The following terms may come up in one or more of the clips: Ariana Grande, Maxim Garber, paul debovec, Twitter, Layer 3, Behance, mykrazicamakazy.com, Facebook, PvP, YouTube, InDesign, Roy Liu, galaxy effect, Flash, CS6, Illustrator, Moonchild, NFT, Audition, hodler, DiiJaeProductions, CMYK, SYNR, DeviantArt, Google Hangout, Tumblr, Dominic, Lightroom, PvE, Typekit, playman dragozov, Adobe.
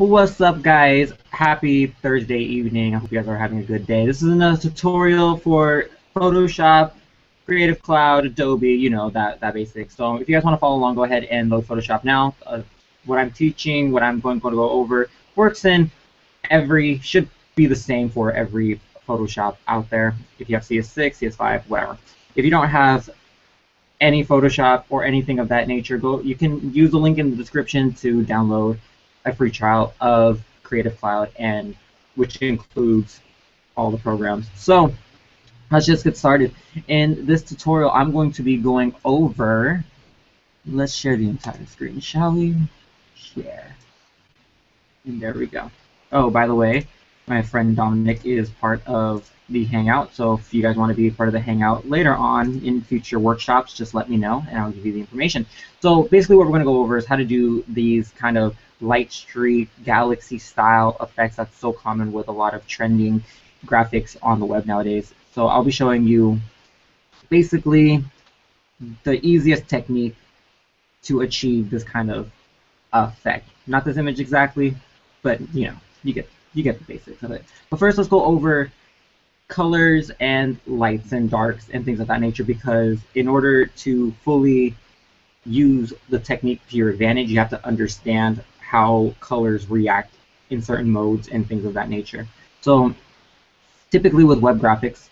What's up, guys? Happy Thursday evening. I hope you guys are having a good day. This is another tutorial for Photoshop, Creative Cloud, Adobe, you know, that basic. So if you guys want to follow along, go ahead and load Photoshop now. What I'm teaching, what I'm going to go over, works in every, should be the same for every Photoshop out there. If you have CS6, CS5, whatever. If you don't have any Photoshop or anything of that nature, you can use the link in the description to download a free trial of Creative Cloud, and which includes all the programs. So let's just get started. In this tutorial, I'm going to be going over. Let's share the entire screen, shall we? Share. And there we go. Oh, by the way, my friend Dominic is part of the Hangout. So if you guys want to be part of the Hangout later on in future workshops, just let me know, and I'll give you the information. So basically, what we're going to go over is how to do these kind of light streak, galaxy style effects that's so common with a lot of trending graphics on the web nowadays. So I'll be showing you basically the easiest technique to achieve this kind of effect. Not this image exactly, but you know, you get the basics of it. But first, let's go over colors and lights and darks and things of that nature, because in order to fully use the technique to your advantage, you have to understand how colors react in certain modes and things of that nature. So typically with web graphics,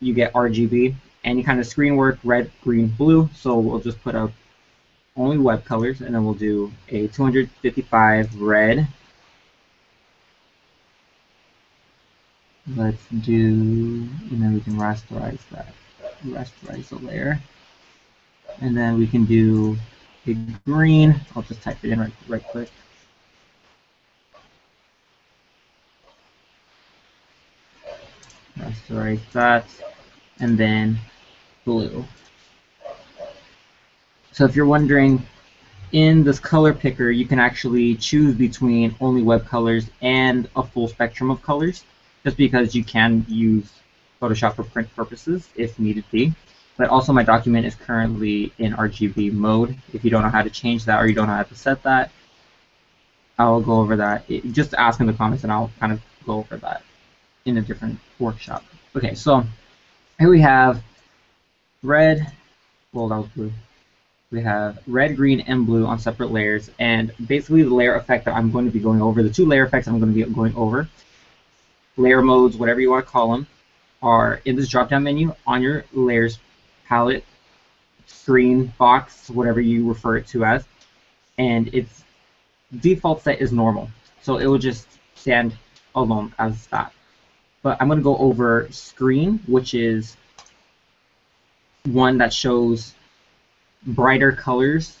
you get RGB, any kind of screen work, red, green, blue. So we'll just put up only web colors, and then we'll do a 255 red. Let's do, and then we can rasterize that, rasterize the layer. And then we can do a green. I'll just type it in right quick. Rasterize that, and then blue. So if you're wondering, in this color picker, you can actually choose between only web colors and a full spectrum of colors, just because you can use Photoshop for print purposes if needed be. But also, my document is currently in RGB mode. If you don't know how to change that, or you don't know how to set that, I'll go over that. Just ask in the comments, and I'll kind of go over that in a different workshop. Okay, so here we have red, well, that was blue. We have red, green, and blue on separate layers, and basically the layer effect that I'm going to be going over, the two layer effects I'm going to be going over, layer modes, whatever you want to call them, are in this drop-down menu on your layers palette, screen, box, whatever you refer it to as, and its default set is normal, so it will just stand alone as that. But I'm going to go over screen, which is one that shows brighter colors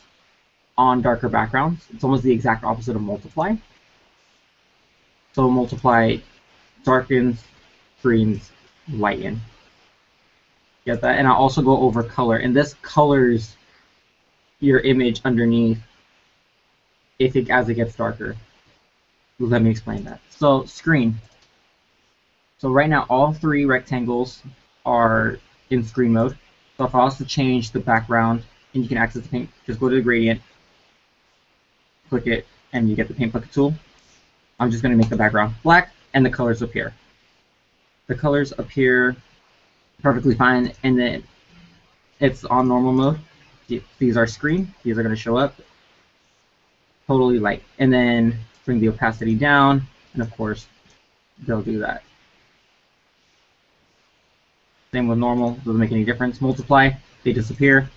on darker backgrounds. It's almost the exact opposite of multiply. So multiply darkens, screens lighten. Get that? And I'll also go over color, and this colors your image underneath if it, as it gets darker. Let me explain that. So screen. So right now all three rectangles are in screen mode. So if I was to change the background, and you can access the paint, just go to the gradient, click it, and you get the paint bucket tool. I'm just going to make the background black, and the colors appear. The colors appear perfectly fine, and then it's on normal mode. These are screen. These are going to show up totally light. And then bring the opacity down, and of course they'll do that. Same with normal, doesn't make any difference. Multiply, they disappear,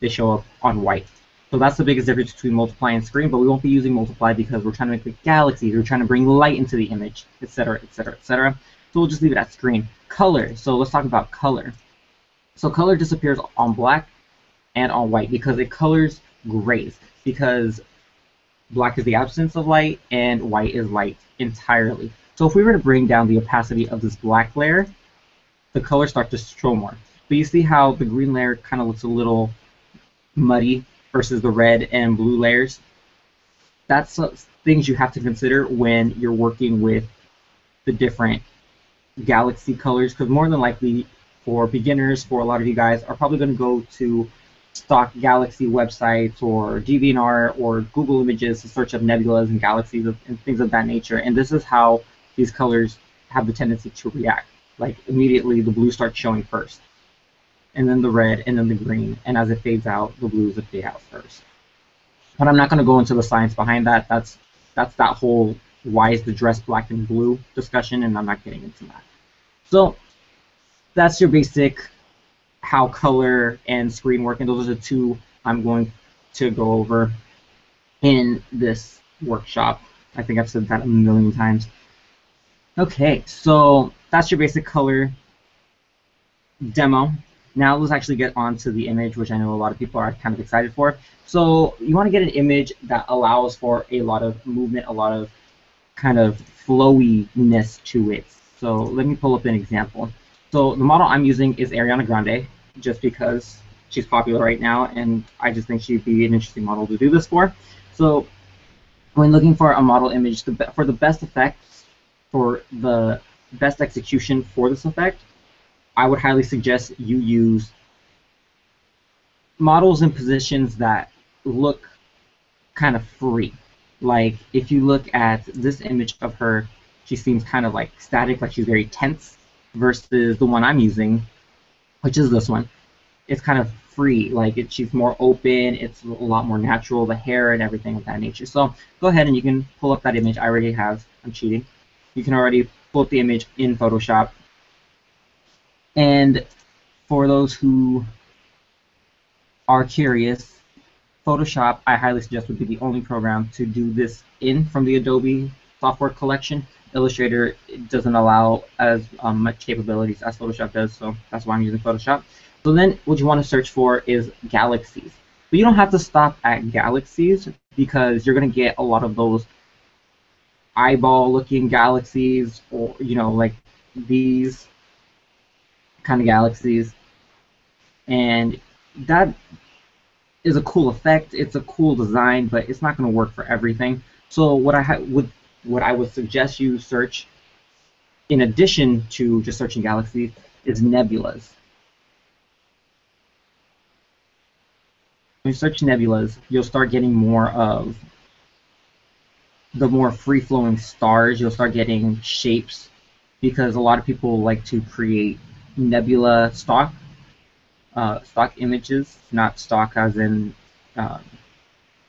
they show up on white. So that's the biggest difference between multiply and screen, but we won't be using multiply because we're trying to make the galaxies, we're trying to bring light into the image, etc., etc., etc. So we'll just leave it at screen. Color, so let's talk about color. So color disappears on black and on white because it colors grays, because black is the absence of light and white is light entirely. So if we were to bring down the opacity of this black layer, the colors start to show more. But you see how the green layer kind of looks a little muddy versus the red and blue layers? That's things you have to consider when you're working with the different galaxy colors, because more than likely for beginners, for a lot of you guys, are probably going to go to stock Galaxy websites or DeviantArt or Google Images to search up nebulas and galaxies and things of that nature. And this is how these colors have the tendency to react. Like immediately the blue starts showing first, and then the red, and then the green, and as it fades out, the blues will fade out first. But I'm not going to go into the science behind that. That's that whole why is the dress black and blue discussion, and I'm not getting into that. So that's your basic how color and screen work, and those are the two I'm going to go over in this workshop. I think I've said that a million times. Okay, so that's your basic color demo. Now let's actually get on to the image, which I know a lot of people are kind of excited for. So you want to get an image that allows for a lot of movement, a lot of kind of flowiness to it. So let me pull up an example. So the model I'm using is Ariana Grande, just because she's popular right now, and I just think she'd be an interesting model to do this for. So when looking for a model image, for the best effects, for the best execution for this effect, I would highly suggest you use models in positions that look kind of free. Like if you look at this image of her, she seems kind of like static, like she's very tense, versus the one I'm using, which is this one. It's kind of free, like she's more open, it's a lot more natural, the hair and everything of that nature. So go ahead and you can pull up that image. I already have, I'm cheating. You can already pull up the image in Photoshop. And for those who are curious, Photoshop, I highly suggest, would be the only program to do this in from the Adobe software collection. Illustrator doesn't allow as much capabilities as Photoshop does, so that's why I'm using Photoshop. So then what you want to search for is galaxies. But you don't have to stop at galaxies, because you're going to get a lot of those eyeball-looking galaxies, or, you know, like these kind of galaxies, and that is a cool effect, it's a cool design, but it's not going to work for everything. So what I would suggest you search, in addition to just searching galaxies, is nebulas. When you search nebulas, you'll start getting more of the more free-flowing stars. You'll start getting shapes, because a lot of people like to create nebula stock images, not stock as in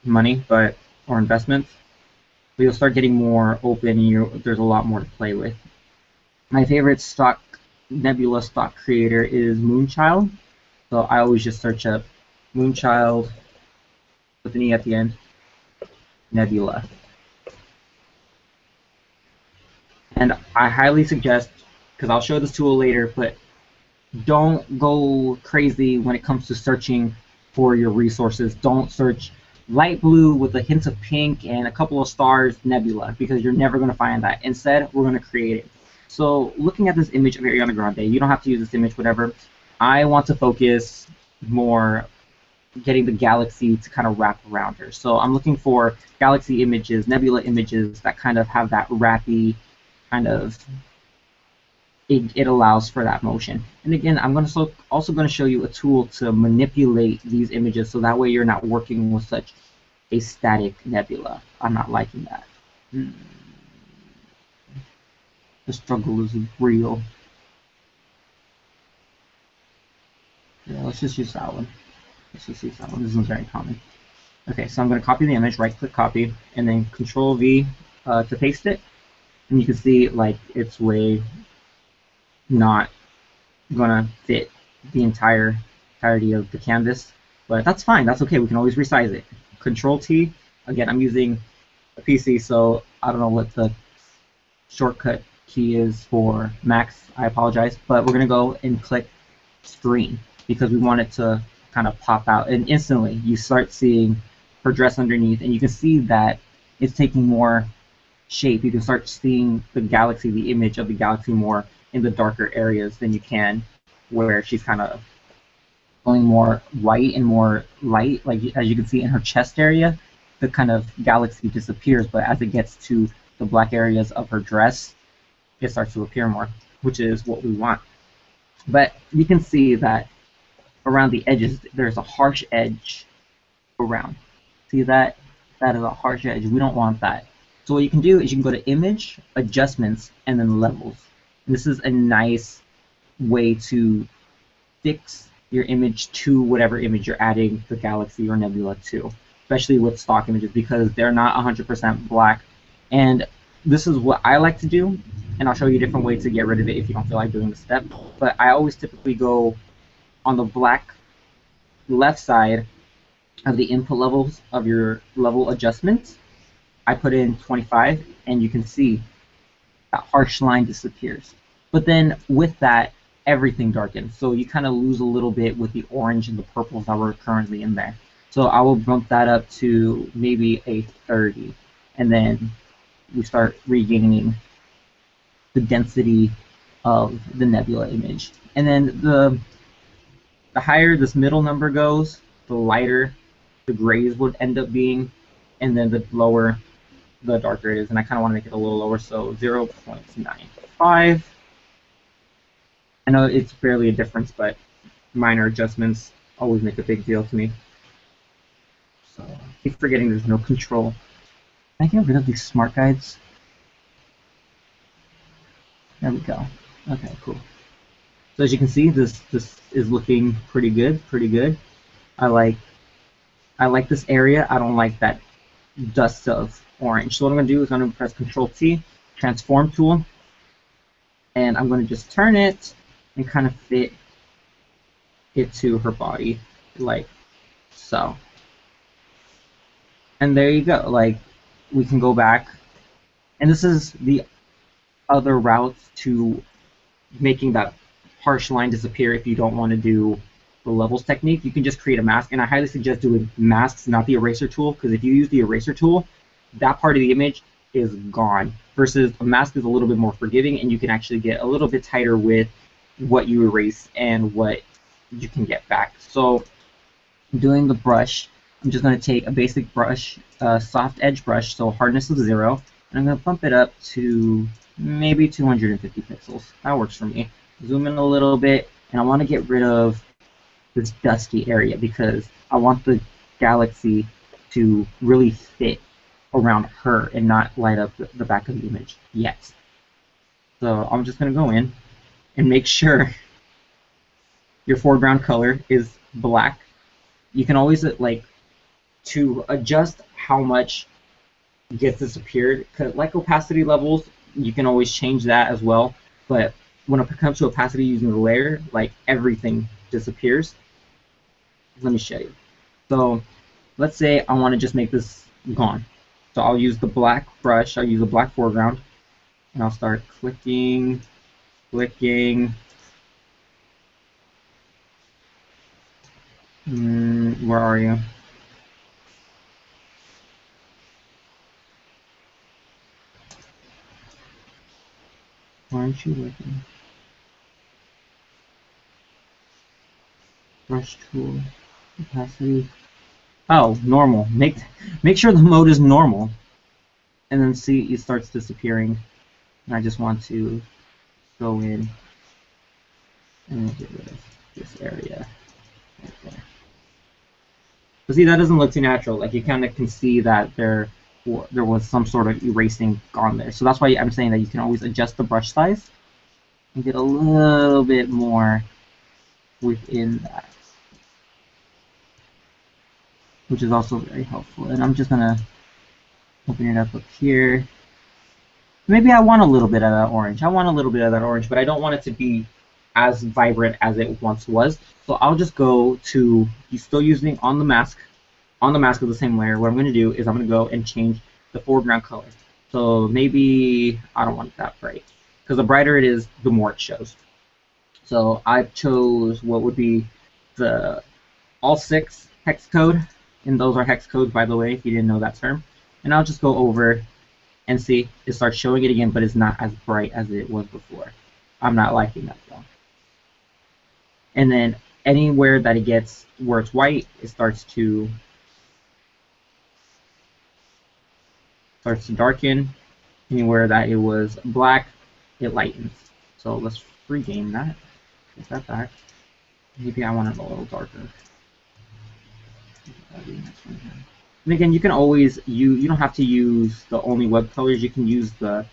money, but or investments. But you'll start getting more open, and there's a lot more to play with. My favorite stock nebula stock creator is Moonchild, so I always just search up Moonchild with an E at the end, nebula, and I highly suggest, because I'll show this tool later, but don't go crazy when it comes to searching for your resources. Don't search light blue with a hint of pink and a couple of stars nebula, because you're never going to find that. Instead, we're going to create it. So looking at this image of Ariana Grande, you don't have to use this image, whatever. I want to focus more getting the galaxy to kind of wrap around her. So I'm looking for galaxy images, nebula images that kind of have that wrappy kind of... It allows for that motion. And again, I'm going to also going to show you a tool to manipulate these images, so that way you're not working with such a static nebula. I'm not liking that. The struggle is real. Yeah, let's just use that one. Let's just use that one. This one's very common. Okay, so I'm going to copy the image, right-click copy, and then Control-V to paste it. And you can see like it's way not gonna fit the entirety of the canvas, but that's fine, that's okay, we can always resize it. Control-T, again, I'm using a PC, so I don't know what the shortcut key is for Macs, I apologize, but we're gonna go and click screen, because we want it to kind of pop out, and instantly you start seeing her dress underneath, and you can see that it's taking more shape. You can start seeing the galaxy, the image of the galaxy more in the darker areas than you can where she's kind of going more white and more light. Like as you can see in her chest area, the kind of galaxy disappears, but as it gets to the black areas of her dress, it starts to appear more, which is what we want. But you can see that around the edges, there's a harsh edge around. See that? That is a harsh edge. We don't want that. So what you can do is you can go to Image, Adjustments, and then Levels. And this is a nice way to fix your image to whatever image you're adding the galaxy or nebula to, especially with stock images because they're not 100% black. And this is what I like to do, and I'll show you a different way to get rid of it if you don't feel like doing the step. But I always typically go on the black left side of the input levels of your level adjustments. I put in 25, and you can see that harsh line disappears. But then with that, everything darkens. So you kind of lose a little bit with the orange and the purples that were currently in there. So I will bump that up to maybe a 30, and then we start regaining the density of the nebula image. And then the higher this middle number goes, the lighter the grays would end up being, and then the lower the darker it is. And I kind of want to make it a little lower, so 0.95. I know it's barely a difference, but minor adjustments always make a big deal to me. So I keep forgetting there's no control. Can I get rid of these smart guides? There we go. Okay, cool. So as you can see, this is looking pretty good, I like this area. I don't like that dust of orange. So what I'm going to do is I'm going to press Control-T, Transform Tool, and I'm going to just turn it and kind of fit it to her body, like so. And there you go. Like, we can go back, and this is the other route to making that harsh line disappear. If you don't want to do the levels technique, you can just create a mask, and I highly suggest doing masks, not the eraser tool, because if you use the eraser tool, that part of the image is gone, versus a mask is a little bit more forgiving, and you can actually get a little bit tighter with what you erase and what you can get back. So doing the brush, I'm just going to take a basic brush, a soft edge brush, so hardness of 0, and I'm going to bump it up to maybe 250 pixels. That works for me. Zoom in a little bit, and I want to get rid of this dusky area because I want the galaxy to really fit around her and not light up the back of the image yet. So I'm just going to go in and make sure your foreground color is black. You can always, like, to adjust how much gets disappeared, because like opacity levels, you can always change that as well, but when it comes to opacity using the layer, like, everything disappears. Let me show you. So let's say I want to just make this gone. So I'll use the black brush, I'll use a black foreground, and I'll start clicking, clicking. Where are you? Why aren't you working? Brush tool, opacity. Oh, normal. Make sure the mode is normal, and then see it starts disappearing. And I just want to go in and get rid of this area right there. But see, that doesn't look too natural. Like, you kind of can see that there was some sort of erasing gone there. So that's why I'm saying that you can always adjust the brush size and get a little bit more within that, which is also very helpful. And I'm just going to open it up here. Maybe I want a little bit of that orange. I want a little bit of that orange, but I don't want it to be as vibrant as it once was. So I'll just go to, you're still using on the mask. On the mask of the same layer, what I'm going to do is I'm going to go and change the foreground color. So maybe I don't want it that bright, because the brighter it is, the more it shows. So I chose what would be the all 6 hex code, and those are hex codes, by the way, if you didn't know that term. And I'll just go over and see, it starts showing it again, but it's not as bright as it was before. I'm not liking that though. And then anywhere that it gets where it's white, it starts to darken. Anywhere that it was black, it lightens. So let's regain that, get that back. Maybe I want it a little darker. That'd be the next one here. And again, you can always you don't have to use the only web colors. You can use the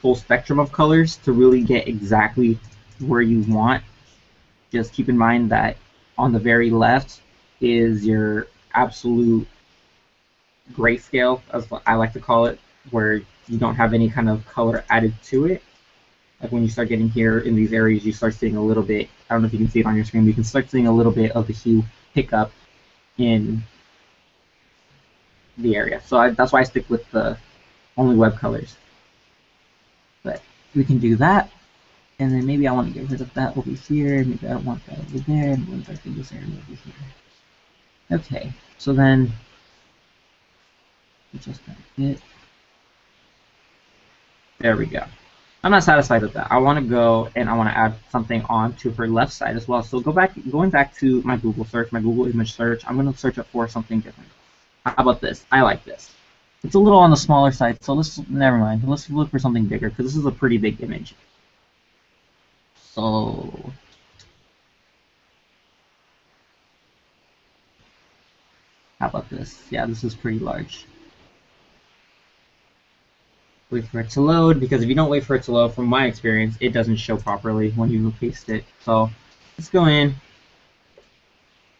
full spectrum of colors to really get exactly where you want. Just keep in mind that on the very left is your absolute grayscale, as I like to call it, where you don't have any kind of color added to it. Like when you start getting here in these areas, you start seeing a little bit, I don't know if you can see it on your screen, but you can start seeing a little bit of the hue pickup in the area. So that's why I stick with the only web colors. But we can do that, and then maybe I want to get rid of that over here, maybe I don't want that over there, and I want that in this area over here. Okay, so then just it. There we go. I'm not satisfied with that. I want to go and I want to add something on to her left side as well. So going back to my Google search, my Google image search, I'm going to search up for something different. How about this? I like this. It's a little on the smaller side, so never mind. Let's look for something bigger, because this is a pretty big image. So how about this? Yeah, this is pretty large. Wait for it to load, because if you don't wait for it to load, from my experience, it doesn't show properly when you paste it. So let's go in,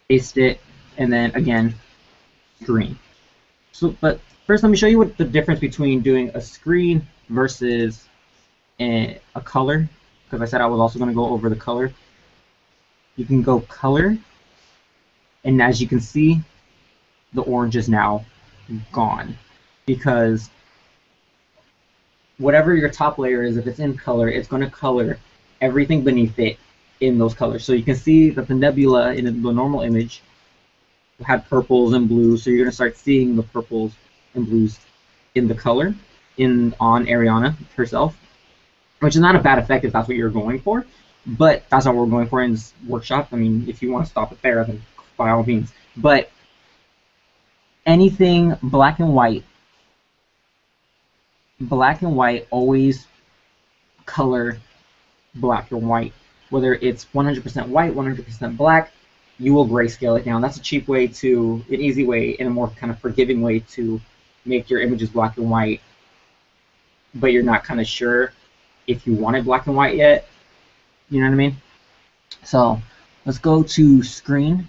paste it, and then again, green. So, but first, let me show you what the difference between doing a screen versus a color, because I said I was also going to go over the color. You can go color, and as you can see, the orange is now gone, because whatever your top layer is, if it's in color, it's going to color everything beneath it in those colors. So you can see that the nebula in the normal image had purples and blues, so you're going to start seeing the purples and blues in the color on Ariana herself, which is not a bad effect if that's what you're going for, but that's not what we're going for in this workshop. I mean, if you want to stop it there, then by all means. But anything black and white, black and white always color black and white. Whether it's 100% white, 100% black, you will grayscale it down. That's a cheap way to, an easy way, and a more kind of forgiving way to make your images black and white, but you're not kind of sure if you want it black and white yet. You know what I mean? So let's go to screen.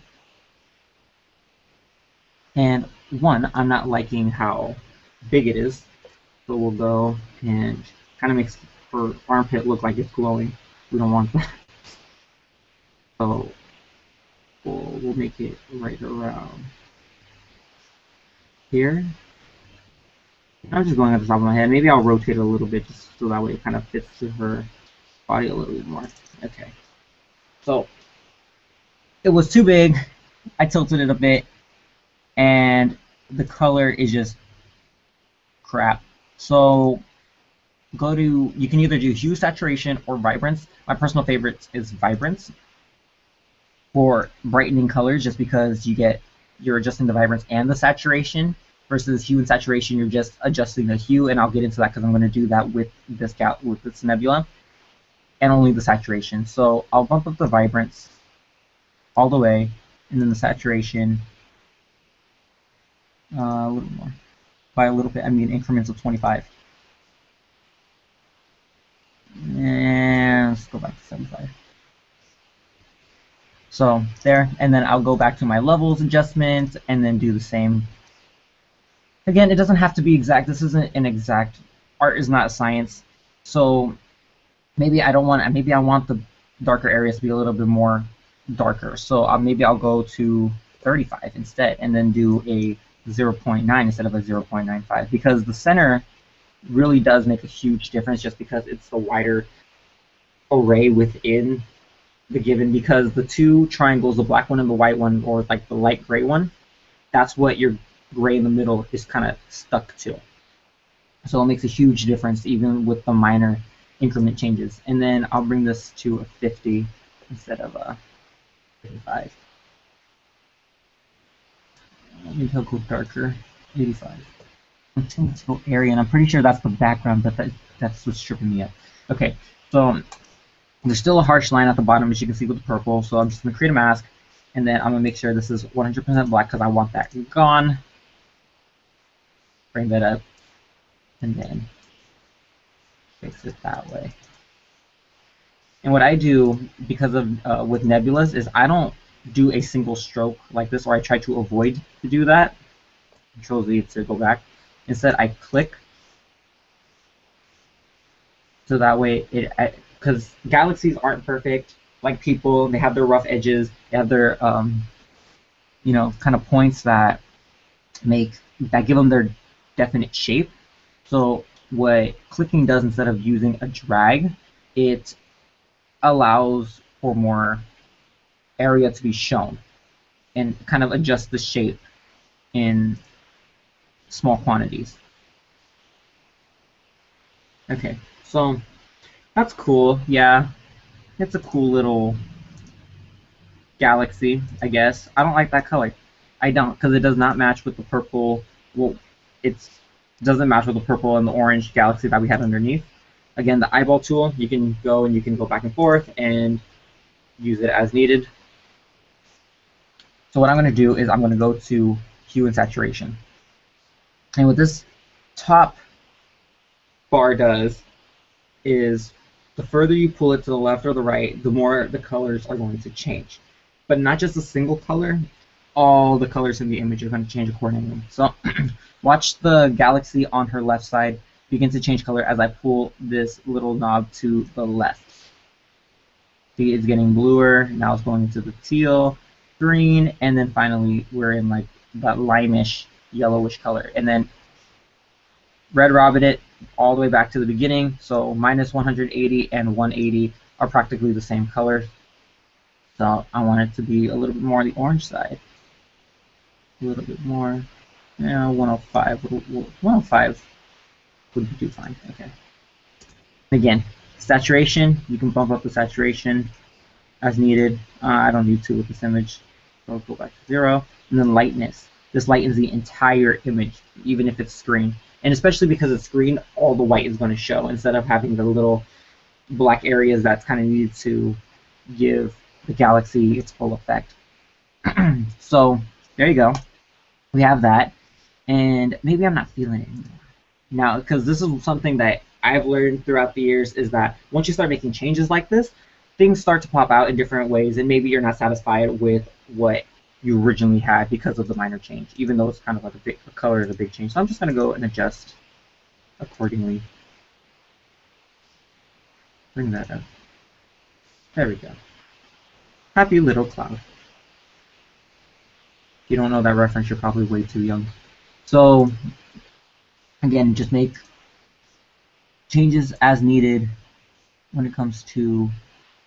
And one, I'm not liking how big it is. So we'll go and kind of makes her armpit look like it's glowing. We don't want that. So we'll make it right around here. I'm just going at the top of my head. Maybe I'll rotate it a little bit just so that way it kind of fits to her body a little bit more. Okay. So it was too big. I tilted it a bit. And the color is just crap. So go to, you can either do hue, saturation, or vibrance. My personal favorite is vibrance for brightening colors, just because you're adjusting the vibrance and the saturation, versus hue and saturation, you're just adjusting the hue, and I'll get into that because I'm going to do that with this nebula, and only the saturation. So I'll bump up the vibrance all the way, and then the saturation a little more. By a little bit, I mean increments of 25. And let's go back to 75. So there, and then I'll go back to my levels adjustment and then do the same. Again, it doesn't have to be exact. This isn't an exact. Art is not science. So maybe I don't want. Maybe I want the darker areas to be a little bit more darker. So maybe I'll go to 35 instead, and then do a 0.9 instead of a 0.95, because the center really does make a huge difference, just because it's the wider array within the given, because the two triangles, the black one and the white one, or like the light gray one, that's what your gray in the middle is kind of stuck to. So it makes a huge difference even with the minor increment changes. And then I'll bring this to a 50 instead of a 55. Maybe he'll go darker, 85. Let's go area, and I'm pretty sure that's the background, but that's what's tripping me up. Okay, so And there's still a harsh line at the bottom, as you can see, with the purple, so I'm just going to create a mask, and then I'm going to make sure this is 100% black because I want that gone. Bring that up, and then fix it that way. And what I do, because of with nebulas, is I don't do a single stroke like this, or I try to avoid to do that. Control Z to go back. Instead, I click, so that way it, because galaxies aren't perfect like people. They have their rough edges. They have their you know, kind of points that make that give them their definite shape. So what clicking does, instead of using a drag, it allows for more area to be shown and kind of adjust the shape in small quantities. Okay, so that's cool. Yeah, it's a cool little galaxy, I guess. I don't like that color. I don't, because it does not match with the purple. Well, it doesn't match with the purple and the orange galaxy that we had underneath. Again, the eyeball tool, you can go and you can go back and forth and use it as needed. So what I'm going to do is I'm going to go to hue and saturation. And what this top bar does is, the further you pull it to the left or the right, the more the colors are going to change. But not just a single color, all the colors in the image are going to change accordingly. So watch the galaxy on her left side begin to change color as I pull this little knob to the left. See, it's getting bluer, now it's going into the teal, green, and then finally we're in like that limeish, yellowish color. And then Red Robin it all the way back to the beginning, so minus 180 and 180 are practically the same color. So I want it to be a little bit more on the orange side. A little bit more. Yeah, 105. 105 would do fine. Okay. Again, saturation. You can bump up the saturation as needed. I don't need to with this image. So I'll go back to 0. And then lightness. This lightens the entire image, even if it's screen. And especially because it's green, all the white is going to show instead of having the little black areas that's kind of needed to give the galaxy its full effect. So there you go. We have that. And maybe I'm not feeling it anymore. Now, because this is something that I've learned throughout the years, is that once you start making changes like this, things start to pop out in different ways, and maybe you're not satisfied with what you originally had because of the minor change, even though it's kind of like a big color is a big change. So I'm just going to go and adjust accordingly. Bring that up. There we go. Happy little cloud. If you don't know that reference, you're probably way too young. So again, just make changes as needed when it comes to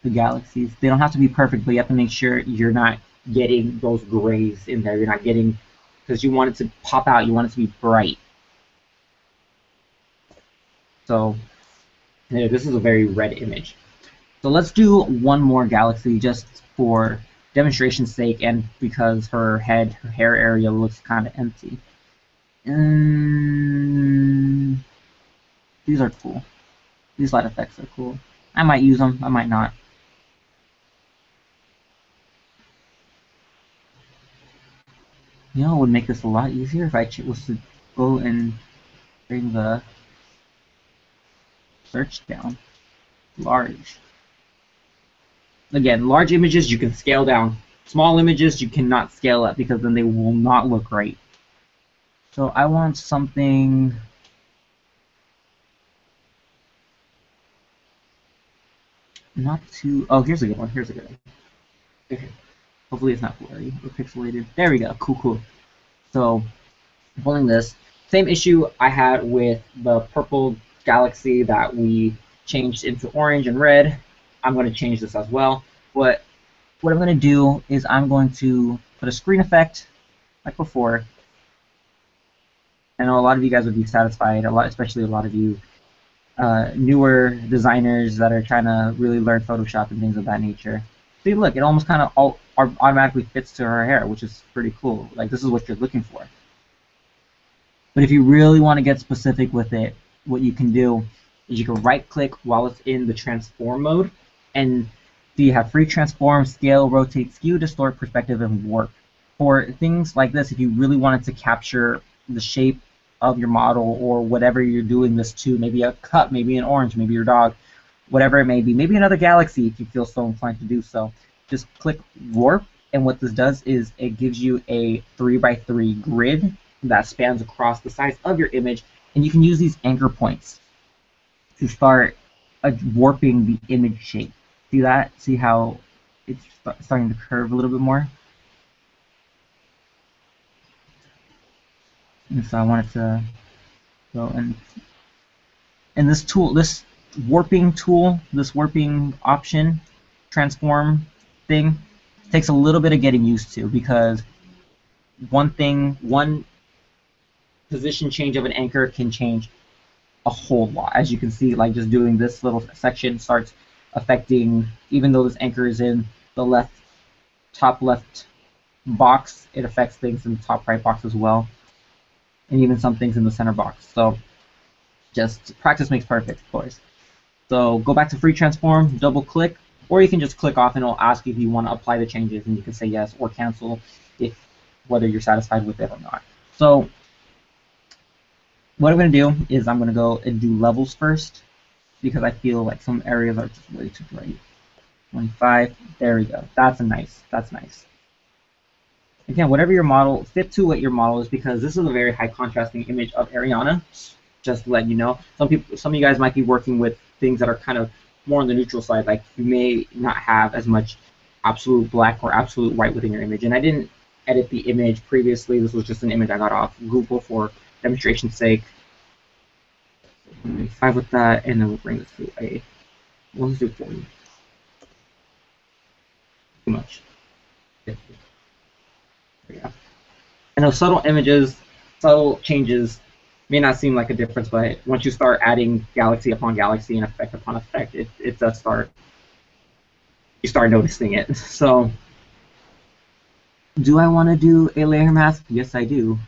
the galaxies. They don't have to be perfect, but you have to make sure you're not getting those grays in there. You're not getting, because you want it to pop out. You want it to be bright. So yeah, this is a very red image. So let's do one more galaxy just for demonstration's sake and because her head, her hair area looks kind of empty. These are cool. These light effects are cool. I might use them. I might not. You know, it would make this a lot easier if I was to go and bring the search down. Large. Again, large images you can scale down. Small images you cannot scale up because then they will not look right. So I want something not too... Oh, here's a good one. Here's a good one. Okay. Hopefully it's not blurry or pixelated. There we go. Cool, cool. So I'm pulling this. Same issue I had with the purple galaxy that we changed into orange and red. I'm going to change this as well. But what I'm going to do is I'm going to put a screen effect like before. I know a lot of you guys would be satisfied, a lot, especially a lot of you newer designers that are trying to really learn Photoshop and things of that nature. See, look, it almost kind of automatically fits to her hair, which is pretty cool. Like, this is what you're looking for. But if you really want to get specific with it, what you can do is you can right-click while it's in the transform mode, And so you have free transform, scale, rotate, skew, distort, perspective, and warp. For things like this, if you really wanted to capture the shape of your model or whatever you're doing this to, maybe a cup, maybe an orange, maybe your dog, whatever it may be, maybe another galaxy if you feel so inclined to do so, just click warp. And what this does is it gives you a 3x3 grid that spans across the size of your image, and you can use these anchor points to start warping the image shape. See that? See how it's starting to curve a little bit more? And so I wanted to go and this tool, this warping tool, this warping option, transform thing, takes a little bit of getting used to, because one position change of an anchor can change a whole lot. As you can see, like just doing this little section starts affecting, even though this anchor is in the left, top left box, it affects things in the top right box as well, and even some things in the center box. So just practice makes perfect, of course. So go back to free transform, double click, or you can just click off and it'll ask you if you want to apply the changes, and you can say yes or cancel if whether you're satisfied with it or not. So what I'm going to do is I'm going to go and do levels first, because I feel like some areas are just way too bright. 25, there we go. That's a nice, that's nice. Again, whatever your model, fit to what your model is, because this is a very high contrasting image of Ariana, just to let you know. Some people, some of you guys might be working with things that are kind of more on the neutral side, like you may not have as much absolute black or absolute white within your image. And I didn't edit the image previously, this was just an image I got off Google for demonstration's sake. 5 with that, and then we'll bring this to a, well, let's do 40. Too much. 50. There we go. And those subtle images, subtle changes may not seem like a difference, but once you start adding galaxy upon galaxy and effect upon effect, it does start, you start noticing it. So, do I want to do a layer mask? Yes, I do.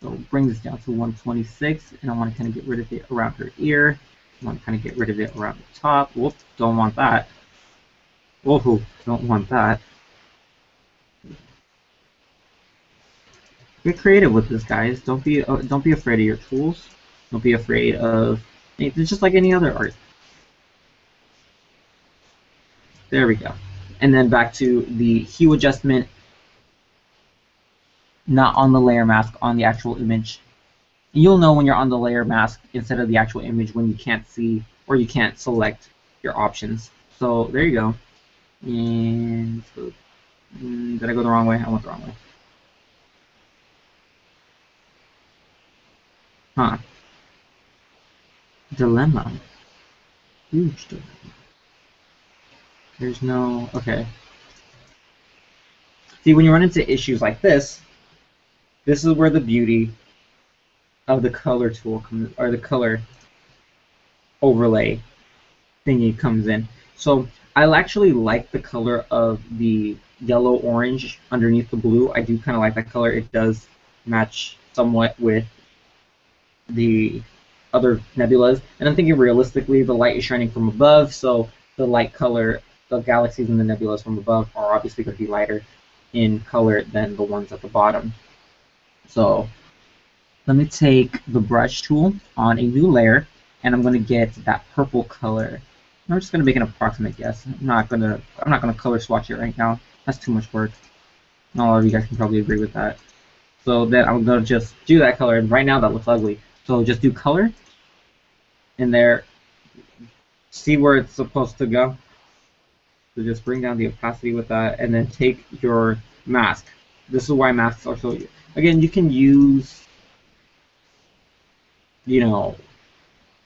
So bring this down to 126, and I want to kind of get rid of it around her ear. I want to kind of get rid of it around the top. Whoop, don't want that. Whoa, don't want that. Get creative with this, guys. Don't be afraid of your tools. Don't be afraid of. It's just like any other art. There we go. And then back to the hue adjustment. Not on the layer mask, on the actual image. You'll know when you're on the layer mask instead of the actual image when you can't see or you can't select your options. So there you go. And so, did I go the wrong way? I went the wrong way. Huh. Dilemma. Huge dilemma. There's no... Okay. See, when you run into issues like this, this is where the beauty of the color tool comes, or the color overlay thingy comes in. So I actually like the color of the yellow orange underneath the blue. I do kind of like that color. It does match somewhat with the other nebulas. And I'm thinking realistically, the light is shining from above, so the light color, the galaxies and the nebulas from above are obviously going to be lighter in color than the ones at the bottom. So let me take the brush tool on a new layer, and I'm going to get that purple color. I'm just going to make an approximate guess. I'm not going to color swatch it right now. That's too much work. All of you guys can probably agree with that. So then I'm going to just do that color, and right now that looks ugly. So just do color in there. See where it's supposed to go. So just bring down the opacity with that, and then take your mask. This is why masks are so... Again, you can use, you know,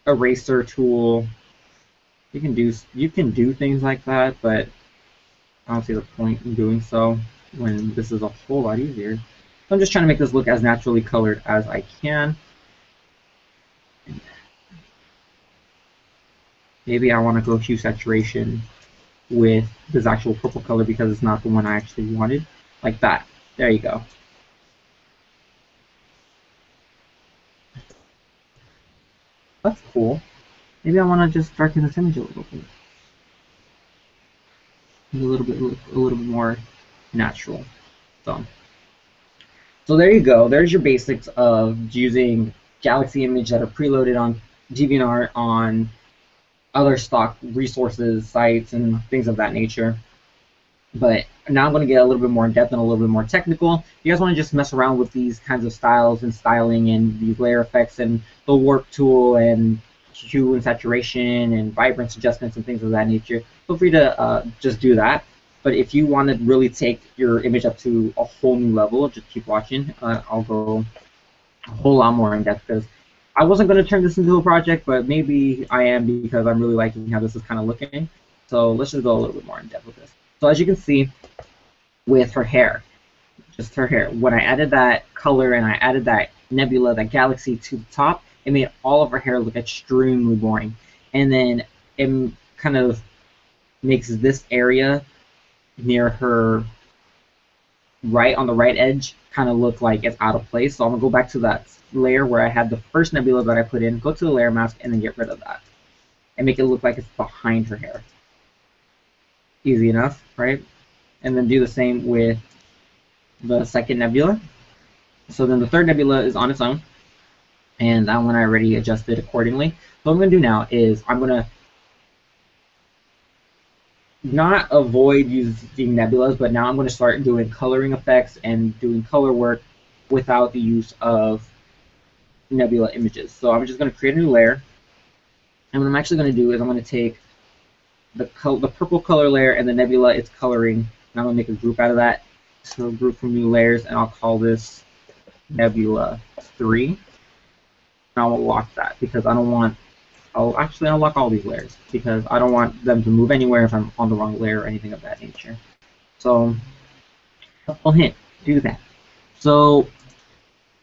eraser tool. You can do things like that, but I don't see the point in doing so when this is a whole lot easier. So I'm just trying to make this look as naturally colored as I can. Maybe I want to go hue saturation with this actual purple color because it's not the one I actually wanted. Like that. There you go. That's cool. Maybe I want to just darken this image a little bit. is a little bit more natural. So there you go. There's your basics of using Galaxy images that are preloaded on DeviantArt, on other stock resources, sites, and things of that nature. But now I'm going to get a little bit more in depth and a little bit more technical. If you guys want to just mess around with these kinds of styles and styling and these layer effects and the warp tool and hue and saturation and vibrance adjustments and things of that nature, feel free to just do that. But if you want to really take your image up to a whole new level, just keep watching. I'll go a whole lot more in depth because I wasn't going to turn this into a project, but maybe I am because I'm really liking how this is kind of looking. So let's just go a little bit more in depth with this. So as you can see, with her hair, just her hair, when I added that color and I added that nebula, that galaxy to the top, it made all of her hair look extremely boring. And then it kind of makes this area near her right, on the right edge, kind of look like it's out of place. So I'm going to go back to that layer where I had the first nebula that I put in, go to the layer mask, and then get rid of that. And make it look like it's behind her hair. Easy enough, right? And then do the same with the second nebula. So then the third nebula is on its own, and that one I already adjusted accordingly. What I'm going to do now is I'm going to not avoid using nebulas, but now I'm going to start doing coloring effects and doing color work without the use of nebula images. So I'm just going to create a new layer, and what I'm actually going to do is I'm going to take the purple color layer and the nebula it's coloring, and I'm going to make a group out of that. So group from new layers, and I'll call this Nebula 3. And I'll lock that because I don't want, I'll actually unlock all these layers because I don't want them to move anywhere if I'm on the wrong layer or anything of that nature. So, I'll hint, do that. So,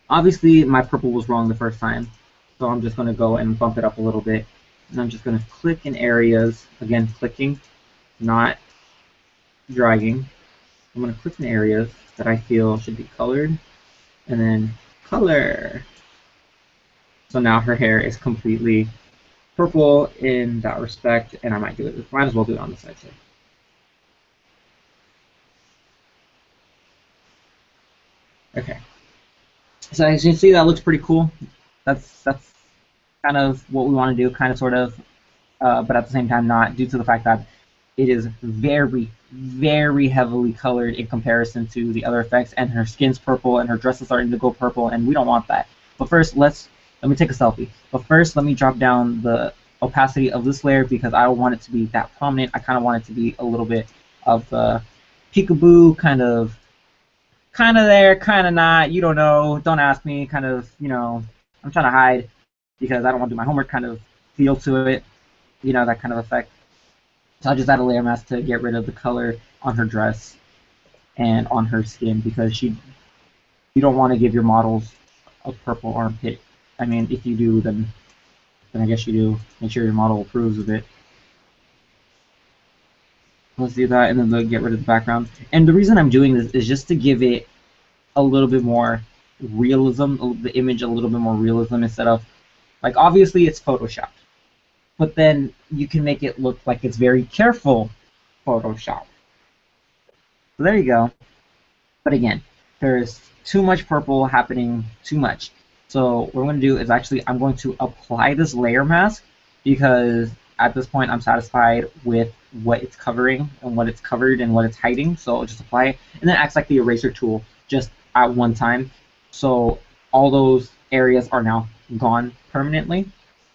obviously my purple was wrong the first time, so I'm just going to go and bump it up a little bit. And I'm just going to click in areas, again clicking, not dragging. I'm going to click in areas that I feel should be colored, and then color. So now her hair is completely purple in that respect, and I might do it, might as well do it on the side too. Okay. So as you can see, that looks pretty cool. That's kind of what we want to do, kind of, sort of, but at the same time not, due to the fact that it is very, very heavily colored in comparison to the other effects, and her skin's purple, and her dress is starting to go purple, and we don't want that. But first, let me take a selfie. But first, let me drop down the opacity of this layer because I don't want it to be that prominent. I kind of want it to be a little bit of the peekaboo, kind of there, kind of not, you don't know, don't ask me, kind of, you know, I'm trying to hide because I don't want to do my homework kind of feel to it, you know, that kind of effect. So I'll just add a layer mask to get rid of the color on her dress and on her skin because you don't want to give your models a purple armpit. I mean, if you do, then I guess you do. Make sure your model approves of it. Let's do that, and then they'll get rid of the background. And the reason I'm doing this is just to give it a little bit more realism, the image a little bit more realism instead of, like, obviously it's Photoshopped, but then you can make it look like it's very careful Photoshop. So there you go. But again, there is too much purple happening, too much. So what I'm going to do is actually I'm going to apply this layer mask because at this point I'm satisfied with what it's covering and what it's covered and what it's hiding. So I'll just apply it, and then it acts like the eraser tool just at one time. So all those areas are now gone permanently,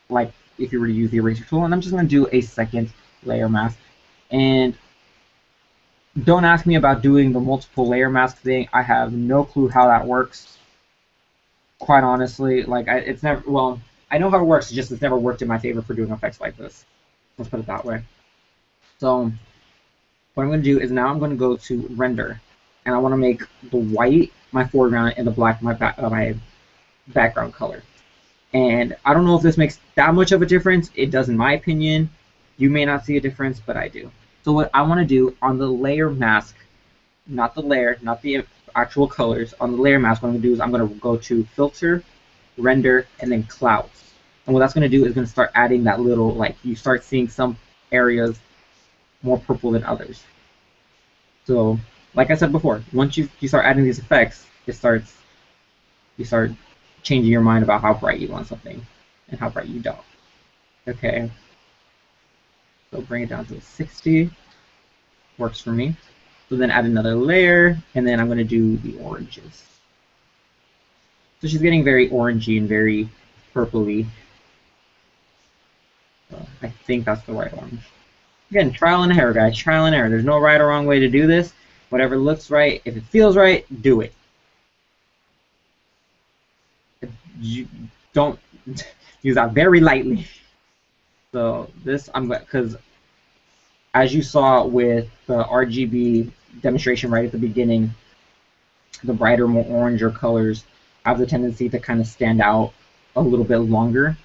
like if you were to use the eraser tool. And I'm just going to do a second layer mask, and don't ask me about doing the multiple layer mask thing. I have no clue how that works, quite honestly. Like, it's never, well, I know how it works, it's just it's never worked in my favor for doing effects like this, let's put it that way. So what I'm going to do is now I'm going to go to render, and I want to make the white my foreground and the black my background color. And I don't know if this makes that much of a difference. It does in my opinion. You may not see a difference, but I do. So what I want to do on the layer mask, not the layer, not the actual colors, on the layer mask, what I'm going to do is I'm going to go to Filter, Render, and then Clouds. And what that's going to do is going to start adding that little, like, you start seeing some areas more purple than others. So, like I said before, once you start adding these effects, you start changing your mind about how bright you want something and how bright you don't. Okay. So bring it down to 60. Works for me. So then add another layer, and then I'm going to do the oranges. So she's getting very orangey and very purpley. So I think that's the right orange. Again, trial and error, guys. Trial and error. There's no right or wrong way to do this. Whatever looks right, if it feels right, do it. You don't use that very lightly. So this, because as you saw with the RGB demonstration right at the beginning, the brighter, more oranger colors have the tendency to kind of stand out a little bit longer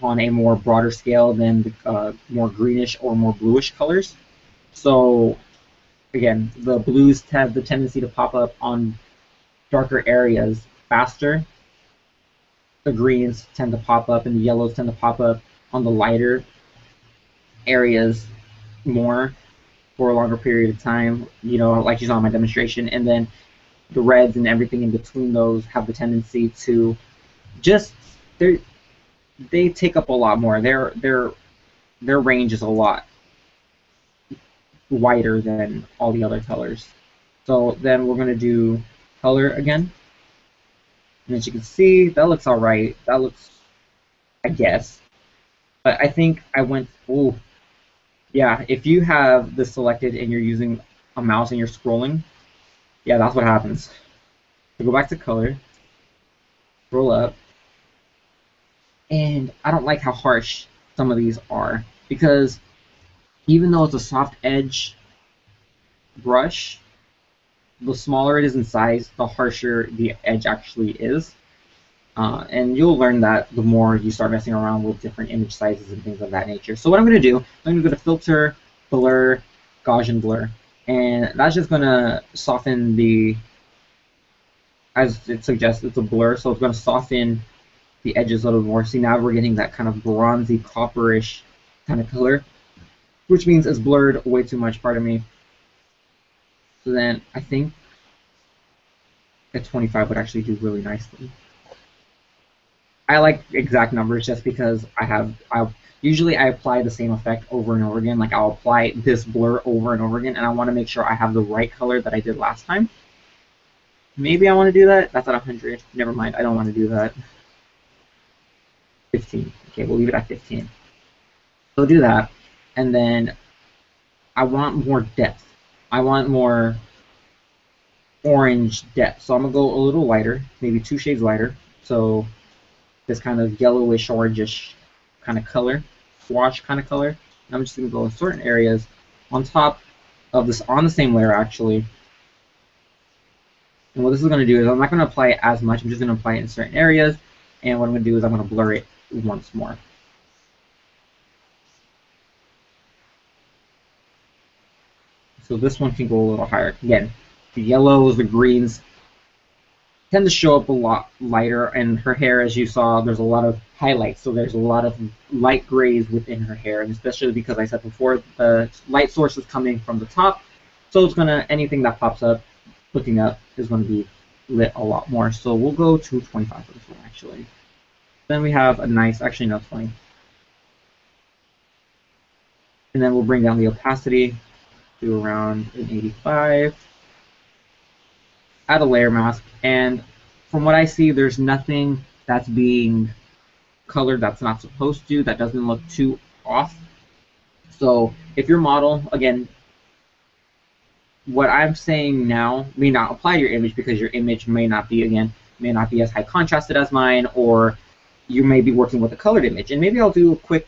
on a more broader scale than the more greenish or more bluish colors. So again, the blues have the tendency to pop up on darker areas faster. The greens tend to pop up and the yellows tend to pop up on the lighter areas more for a longer period of time, you know, like you saw in my demonstration. And then the reds and everything in between those have the tendency to just, they take up a lot more. Their range is a lot wider than all the other colors. So then we're going to do color again. And as you can see, that looks alright. That looks, I guess. But I think I went, oh, yeah, if you have this selected and you're using a mouse and you're scrolling, yeah, that's what happens. So go back to color, scroll up, and I don't like how harsh some of these are, because even though it's a soft edge brush, the smaller it is in size, the harsher the edge actually is. And you'll learn that the more you start messing around with different image sizes and things of that nature. So what I'm going to do, I'm going to go to Filter, Blur, Gaussian and Blur. And that's just going to soften the, as it suggests, it's a blur, so it's going to soften the edges a little more. See, now we're getting that kind of bronzy, copperish kind of color, which means it's blurred way too much, pardon me. So then I think a 25 would actually do really nicely. I like exact numbers just because I usually apply the same effect over and over again. Like I'll apply this blur over and over again, and I want to make sure I have the right color that I did last time. Maybe I want to do that. That's at 100. Never mind. I don't want to do that. 15. Okay, we'll leave it at 15. So do that, and then I want more depth. I want more orange depth, so I'm gonna go a little lighter, maybe 2 shades lighter. So this kind of yellowish, orangish kind of color, wash kind of color. And I'm just gonna go in certain areas on top of this, on the same layer actually. And what this is gonna do is I'm not gonna apply it as much. I'm just gonna apply it in certain areas. And what I'm gonna do is I'm gonna blur it once more. So this one can go a little higher. Again, the yellows, the greens tend to show up a lot lighter, and her hair, as you saw, there's a lot of highlights, so there's a lot of light grays within her hair, and especially because I said before, the light source is coming from the top, so it's gonna, anything that pops up, looking up, is gonna be lit a lot more. So we'll go to 25 for this one, actually. Then we have a nice, actually no, 20. And then we'll bring down the opacity to around an 85. Add a layer mask, and from what I see, there's nothing that's being colored that's not supposed to, that doesn't look too off. So if your model, again, what I'm saying now may not apply to your image, because your image may not be, again, may not be as high contrasted as mine, or you may be working with a colored image. And maybe I'll do a quick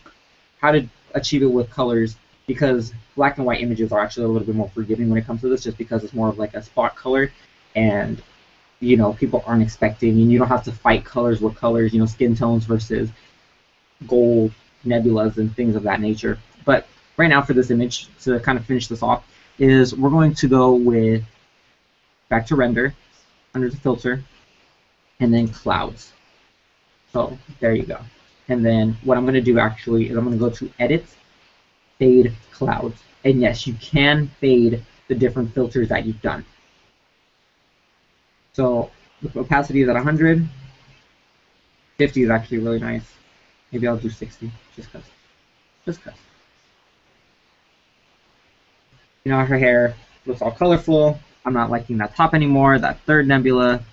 how to achieve it with colors, because black and white images are actually a little bit more forgiving when it comes to this, just because it's more of like a spot color. And, you know, people aren't expecting, and you don't have to fight colors with colors, you know, skin tones versus gold, nebulas, and things of that nature. But right now for this image, to kind of finish this off, is we're going to go with, back to render, under the filter, and then clouds. So there you go. And then what I'm going to do actually is I'm going to go to edit, fade clouds. And yes, you can fade the different filters that you've done. So the opacity is at 100. 50 is actually really nice. Maybe I'll do 60, just because. Just because. You know, her hair looks all colorful. I'm not liking that top anymore, that third nebula.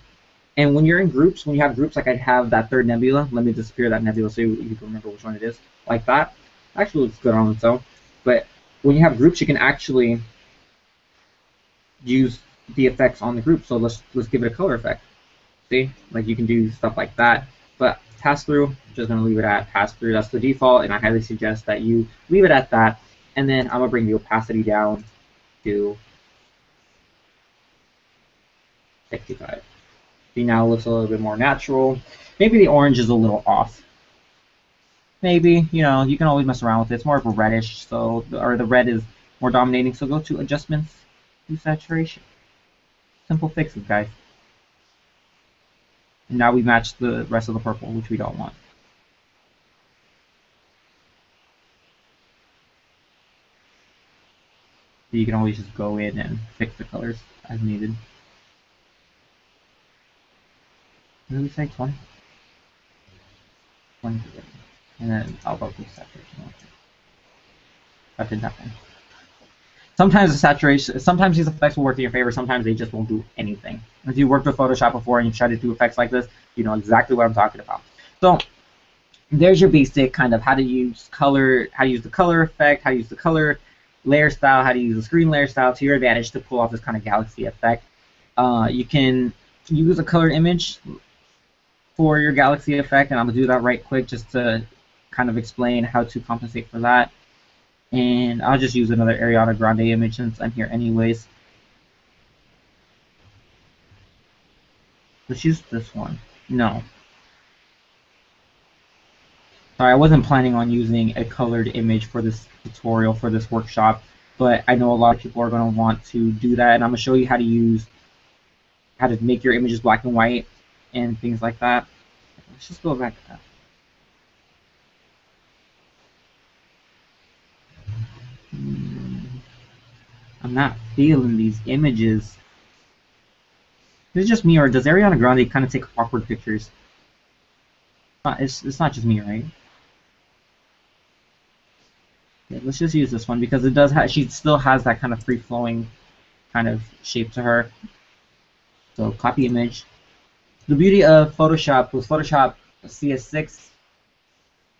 And when you're in groups, when you have groups, like I have that third nebula. Let me disappear that nebula so you can remember which one it is. Like that. Actually looks good on its own. But when you have groups, you can actually use the effects on the group. So let's give it a color effect. See? Like you can do stuff like that. But pass through, I'm just going to leave it at pass through. That's the default, and I highly suggest that you leave it at that. And then I'm going to bring the opacity down to 65. See, now it looks a little bit more natural. Maybe the orange is a little off. Maybe, you know, you can always mess around with it. It's more of a reddish, so, or the red is more dominating. So go to adjustments, do saturation. Simple fixes, guys. And now we match the rest of the purple, which we don't want. So you can always just go in and fix the colors as needed. Did we say 20? 20. And then I'll go to saturation. That did nothing. Sometimes the saturation, sometimes these effects will work in your favor, sometimes they just won't do anything. If you worked with Photoshop before and you tried to do effects like this, you know exactly what I'm talking about. So there's your basic kind of how to use color, how to use the color effect, how to use the color layer style, how to use the screen layer style to your advantage to pull off this kind of galaxy effect. You can use a colored image for your galaxy effect, and I'm going to do that right quick just to kind of explain how to compensate for that. And I'll just use another Ariana Grande image since I'm here anyways. Let's use this one. No. Sorry, I wasn't planning on using a colored image for this tutorial, for this workshop, but I know a lot of people are going to want to do that, and I'm going to show you how to use, how to make your images black and white and things like that. Let's just go back to that. I'm not feeling these images. Is it just me, or does Ariana Grande kind of take awkward pictures? It's not just me, right? Yeah, let's just use this one because it does. She still has that kind of free-flowing kind of shape to her. So copy image. The beauty of Photoshop was Photoshop CS6,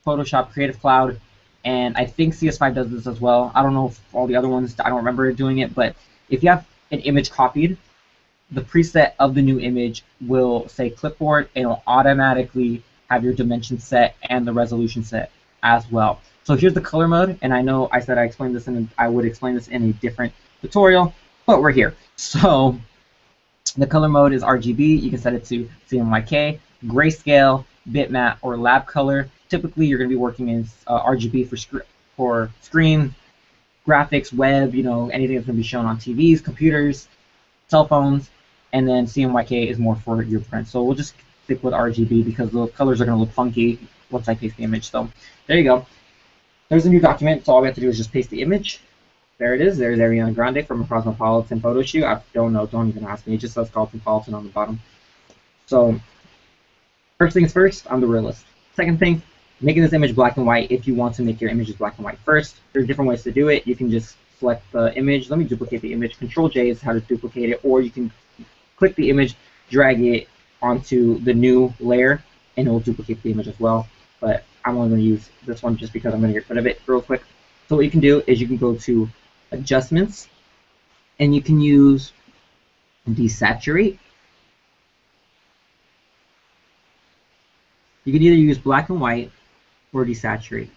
Photoshop Creative Cloud. And I think CS5 does this as well. I don't know if all the other ones, I don't remember doing it, but if you have an image copied, the preset of the new image will say clipboard, and it'll automatically have your dimension set and the resolution set as well. So here's the color mode, and I know I said I explained this, and I would explain this in a different tutorial, but we're here. So the color mode is RGB. You can set it to CMYK, grayscale, bitmap, or lab color. Typically, you're going to be working in RGB for screen, graphics, web, you know, anything that's going to be shown on TVs, computers, cell phones, and then CMYK is more for your print. So we'll just stick with RGB because the colors are going to look funky once I paste the image. So there you go. There's a new document, so all we have to do is just paste the image. There it is. There's Ariana Grande from a Cosmopolitan photo shoot. I don't know. Don't even ask me. It just says Cosmopolitan on the bottom. So first things first, I'm the realist. Second thing, making this image black and white if you want to make your images black and white first. There are different ways to do it. You can just select the image. Let me duplicate the image. Control-J is how to duplicate it, or you can click the image, drag it onto the new layer, and it will duplicate the image as well. But I'm only going to use this one just because I'm going to get rid of it real quick. So what you can do is you can go to Adjustments, and you can use Desaturate. You can either use black and white or desaturate.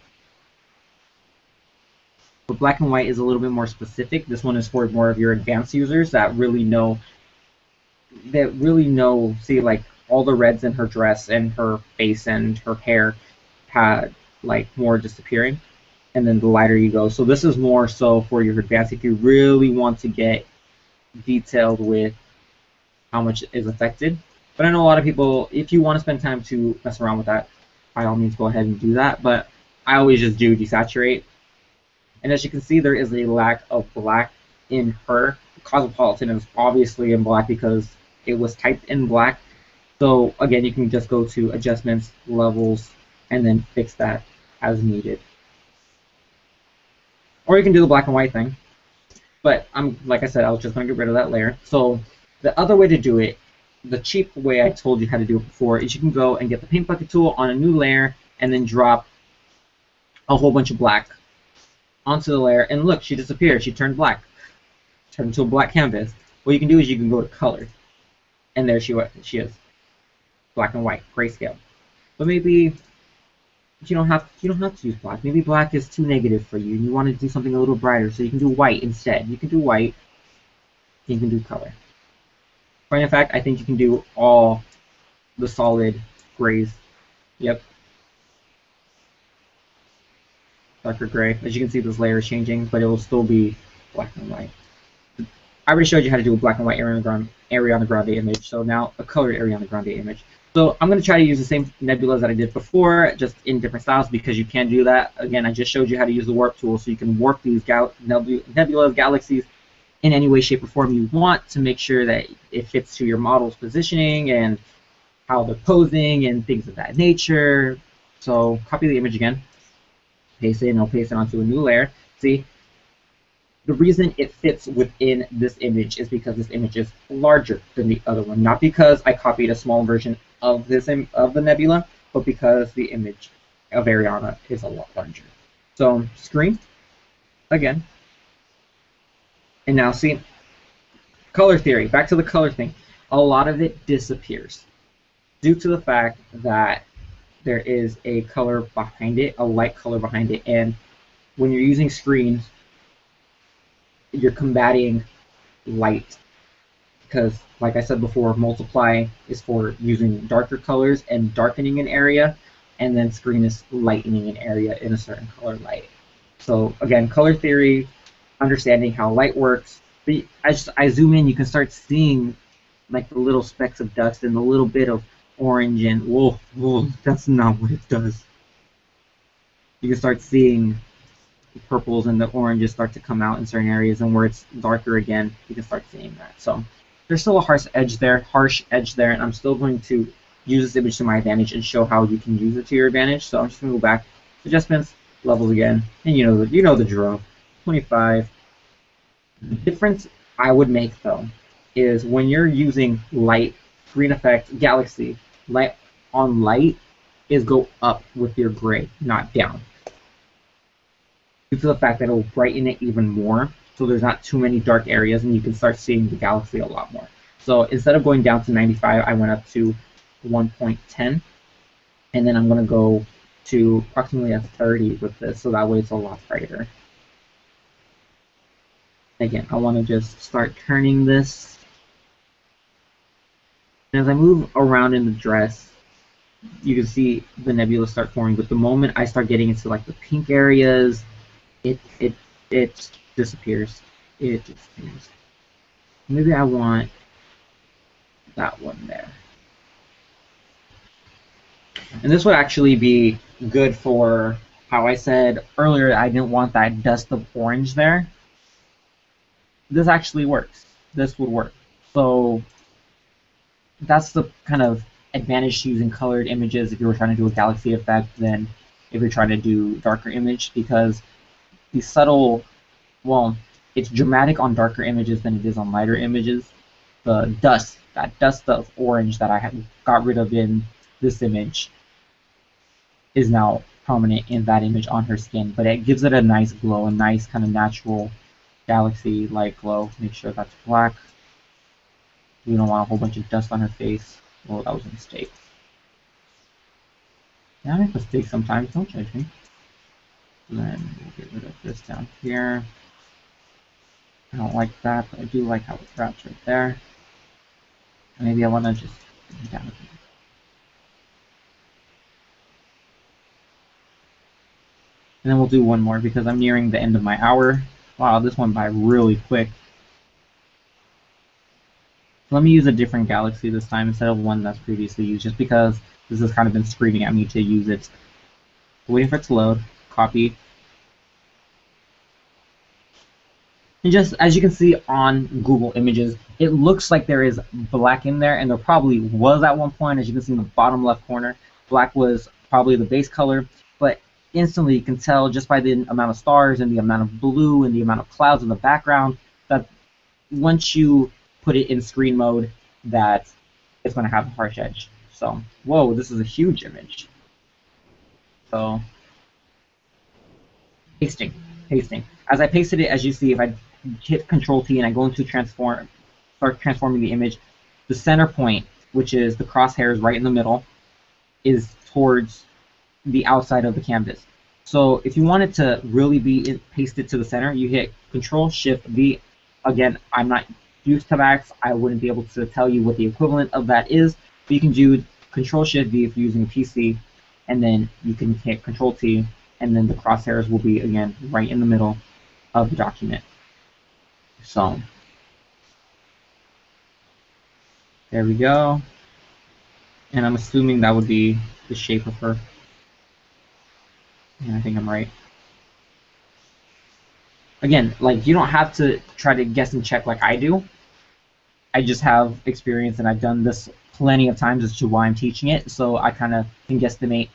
But black and white is a little bit more specific. This one is for more of your advanced users that really know, see, like, all the reds in her dress and her face and her hair had, like, more disappearing. And then the lighter you go. So this is more so for your advanced, if you really want to get detailed with how much is affected. But I know a lot of people, if you want to spend time to mess around with that, by all means go ahead and do that, but I always just do desaturate. And as you can see, there is a lack of black in her Cosmopolitan is obviously in black because it was typed in black. So again, you can just go to adjustments, levels, and then fix that as needed. Or you can do the black and white thing. But I'm, like I said, I was just going to get rid of that layer. So the other way to do it, the cheap way I told you how to do it before, is you can go and get the paint bucket tool on a new layer and then drop a whole bunch of black onto the layer. And look, she disappeared. She turned black. Turned into a black canvas. What you can do is you can go to color. And there she is. Black and white, grayscale. But maybe you don't have to use black. Maybe black is too negative for you and you want to do something a little brighter, so you can do white instead. You can do white, you can do color. But in fact, I think you can do all the solid grays. Yep. Darker gray. As you can see, this layer is changing, but it will still be black and white. I already showed you how to do a black and white Ariana Grande image, so now a colored Ariana Grande image. So I'm going to try to use the same nebulas that I did before, just in different styles, because you can do that. Again, I just showed you how to use the warp tool, so you can warp these nebulas, galaxies, in any way, shape, or form you want to make sure that it fits to your model's positioning and how they're posing and things of that nature. So copy the image again, paste it, and I'll paste it onto a new layer. See? The reason it fits within this image is because this image is larger than the other one, not because I copied a small version of the nebula, but because the image of Ariana is a lot larger. So screen again, and now see, color theory. Back to the color thing. A lot of it disappears due to the fact that there is a color behind it, a light color behind it, and when you're using screens, you're combating light because, like I said before, multiply is for using darker colors and darkening an area, and then screen is lightening an area in a certain color light. So again, color theory, understanding how light works. But I zoom in, you can start seeing like the little specks of dust and the little bit of orange and whoa, that's not what it does. You can start seeing the purples and the oranges start to come out in certain areas, and where it's darker again, you can start seeing that. So there's still a harsh edge there, and I'm still going to use this image to my advantage and show how you can use it to your advantage. So I'm just going to go back, adjustments, levels again, and you know the drill. 25. The difference I would make though is when you're using light, green effect, galaxy, light on light is go up with your gray, not down. Due to the fact that it will brighten it even more, so there's not too many dark areas, and you can start seeing the galaxy a lot more. So instead of going down to 95, I went up to 1.10, and then I'm going to go to approximately a 30 with this, so that way it's a lot brighter. Again, I want to just start turning this. And as I move around in the dress, you can see the nebula start forming, but the moment I start getting into like the pink areas, it disappears. It disappears. Maybe I want that one there. And this would actually be good for how I said earlier I didn't want that dust of orange there. This actually works. This would work. So that's the kind of advantage to using colored images if you were trying to do a galaxy effect than if you're trying to do darker image, because the subtle, well, it's dramatic on darker images than it is on lighter images. The dust, that dust of orange that I had got rid of in this image is now prominent in that image on her skin, but it gives it a nice glow, a nice kind of natural galaxy-like glow. Make sure that's black. We don't want a whole bunch of dust on her face. Well, that was a mistake. Yeah, I make mistakes sometimes, don't judge me. Then we'll get rid of this down here. I don't like that, but I do like how it wraps right there. And maybe I want to just get down here. And then we'll do one more because I'm nearing the end of my hour. Wow, this went by really quick. Let me use a different galaxy this time instead of one that's previously used, just because this has kind of been screaming at me to use it. Waiting for it to load. Copy. And just as you can see on Google Images, it looks like there is black in there, and there probably was at one point. As you can see in the bottom left corner, black was probably the base color, but instantly you can tell just by the amount of stars and the amount of blue and the amount of clouds in the background that once you put it in screen mode that it's going to have a harsh edge. So, whoa, this is a huge image. So, pasting. As I pasted it, as you see, if I hit Control-T and I go into transform, start transforming the image, the center point, which is the crosshairs right in the middle, is towards the outside of the canvas. So if you want it to really be pasted to the center, you hit Control-Shift-V. Again, I'm not used to Macs. I wouldn't be able to tell you what the equivalent of that is, but you can do Control-Shift-V if you're using a PC, and then you can hit Control-T, and then the crosshairs will be, again, right in the middle of the document. So there we go. And I'm assuming that would be the shape of her. And I think I'm right. Again, like, you don't have to try to guess and check like I do. I just have experience, and I've done this plenty of times as to why I'm teaching it, so I kind of can guesstimate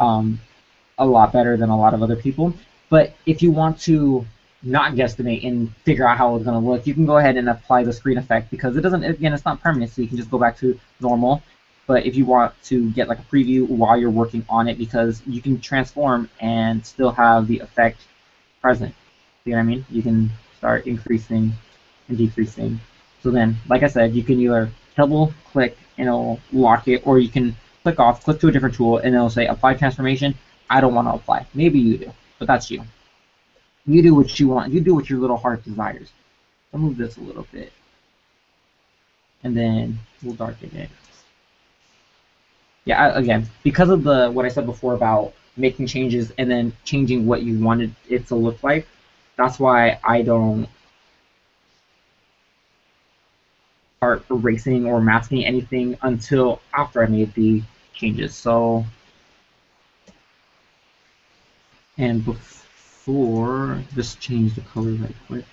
a lot better than a lot of other people. But if you want to not guesstimate and figure out how it's going to look, you can go ahead and apply the screen effect, because it doesn't, again, it's not permanent, so you can just go back to normal. But if you want to get like a preview while you're working on it, because you can transform and still have the effect present. You know what I mean? You can start increasing and decreasing. So then, like I said, you can either double click and it'll lock it, or you can click off, click to a different tool, and it'll say apply transformation. I don't want to apply. Maybe you do, but that's you. You do what you want. You do what your little heart desires. I'll move this a little bit, and then we'll darken it. Yeah, again, because of the what I said before about making changes and then changing what you wanted it to look like, that's why I don't start erasing or masking anything until after I made the changes. So, and before, just change the color right quick.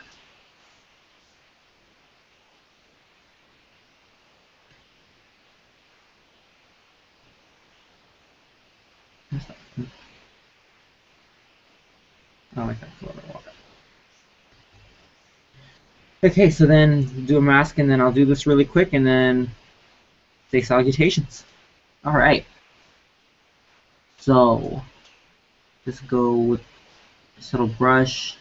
Okay, so then do a mask, and then I'll do this really quick, and then say salutations. All right. So just go with a subtle brush,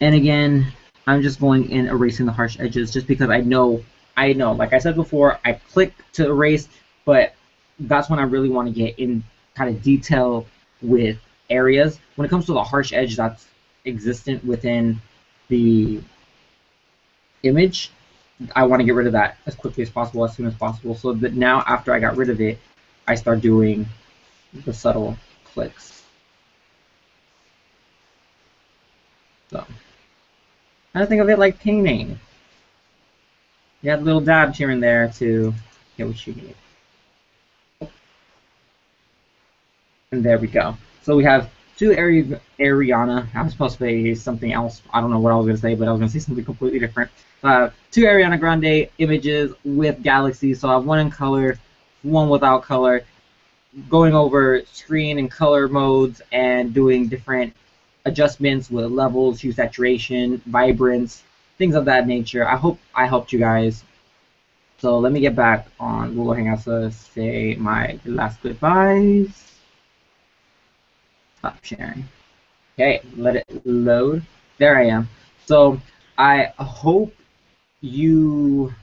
and again, I'm just going in erasing the harsh edges, just because I know. Like I said before, I click to erase, but that's when I really want to get in kind of detail with areas. When it comes to the harsh edge that's existent within the image, I want to get rid of that as quickly as possible, as soon as possible, so that now after I got rid of it, I start doing the subtle clicks. So I think of it like painting. You add little dabs here and there to get what you need. And there we go. So we have two Ariana. I was supposed to say something else. I don't know what I was going to say, but I was going to say something completely different. Two Ariana Grande images with galaxies. So I have one in color, one without color. Going over screen and color modes and doing different adjustments with levels, hue, saturation, vibrance, things of that nature. I hope I helped you guys. So let me get back on Google Hangouts to say my last goodbyes. Stop sharing. Okay, let it load. There I am. So I hope you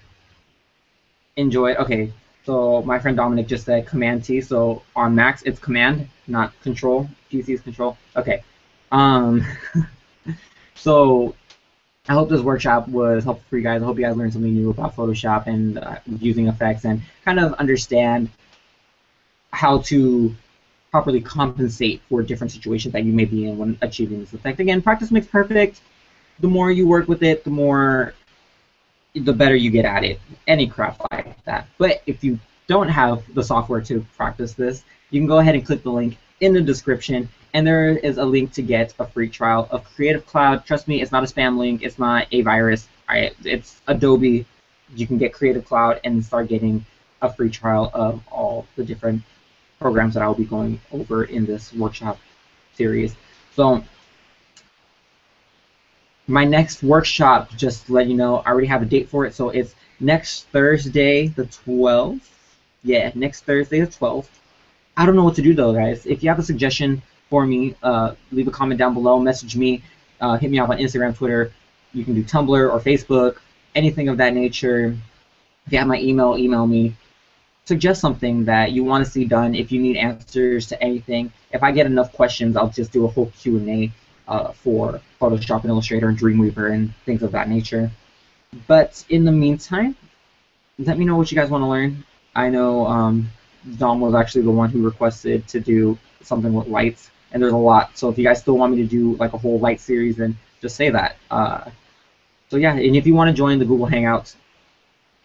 enjoyed. Okay, so my friend Dominic just said Command T. So on Macs, it's Command, not Control. PC is Control. Okay. So I hope this workshop was helpful for you guys. I hope you guys learned something new about Photoshop and using effects, and kind of understand how to properly compensate for different situations that you may be in when achieving this effect. Again, practice makes perfect. The more you work with it, the better you get at it. Any craft like that. But if you don't have the software to practice this, you can go ahead and click the link in the description and there is a link to get a free trial of Creative Cloud. Trust me, it's not a spam link, it's not a virus, it's Adobe. You can get Creative Cloud and start getting a free trial of all the different programs that I'll be going over in this workshop series. So my next workshop, just to let you know, I already have a date for it, so it's next Thursday the 12th. Yeah, next Thursday the 12th. I don't know what to do though, guys. If you have a suggestion for me, leave a comment down below, message me, hit me up on Instagram, Twitter, you can do Tumblr or Facebook, anything of that nature. If you have my email, email me. Suggest something that you want to see done. If you need answers to anything, if I get enough questions, I'll just do a whole Q&A for Photoshop and Illustrator and Dreamweaver and things of that nature. But in the meantime, let me know what you guys want to learn. I know Dom was actually the one who requested to do something with lights, and there's a lot. So if you guys still want me to do like a whole light series, then just say that. So yeah, and if you want to join the Google Hangouts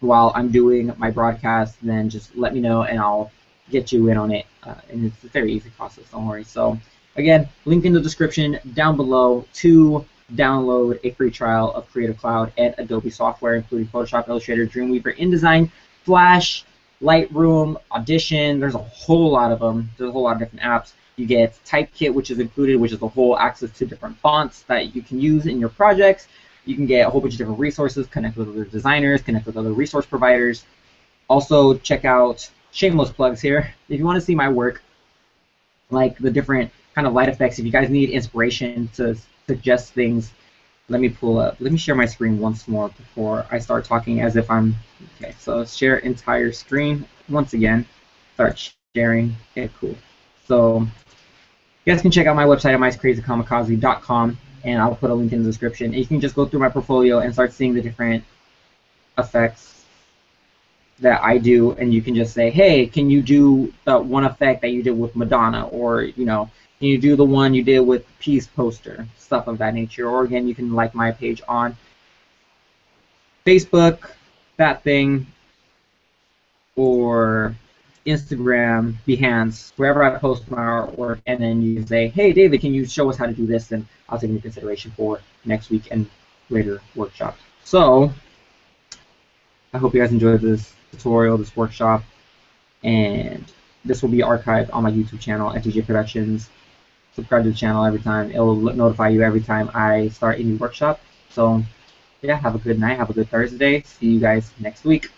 while I'm doing my broadcast, then just let me know and I'll get you in on it. And it's a very easy process, don't worry. So again, link in the description down below to download a free trial of Creative Cloud and Adobe software, including Photoshop, Illustrator, Dreamweaver, InDesign, Flash, Lightroom, Audition. There's a whole lot of them. There's a whole lot of different apps. You get Typekit, which is included, which is the whole access to different fonts that you can use in your projects. You can get a whole bunch of different resources, connect with other designers, connect with other resource providers. Also, check out, shameless plugs here, if you want to see my work, like the different kind of light effects. If you guys need inspiration to suggest things, let me pull up. Let me share my screen once more before I start talking as if I'm... Okay, so share entire screen. Once again, start sharing. Okay, cool. So you guys can check out my website at mykrazicamakazy.com. And I'll put a link in the description. And you can just go through my portfolio and start seeing the different effects that I do, and you can just say, hey, can you do that one effect that you did with Madonna, or, you know, can you do the one you did with Peace Poster, stuff of that nature. Or again, you can like my page on Facebook, that thing, or Instagram, Behance, wherever I post my artwork, and then you say, hey, David, can you show us how to do this? And I'll take into consideration for next week and later workshops. So I hope you guys enjoyed this tutorial, this workshop, and this will be archived on my YouTube channel at DiiJaeProductions. Subscribe to the channel every time. It will notify you every time I start a new workshop. So yeah, have a good night, have a good Thursday. See you guys next week.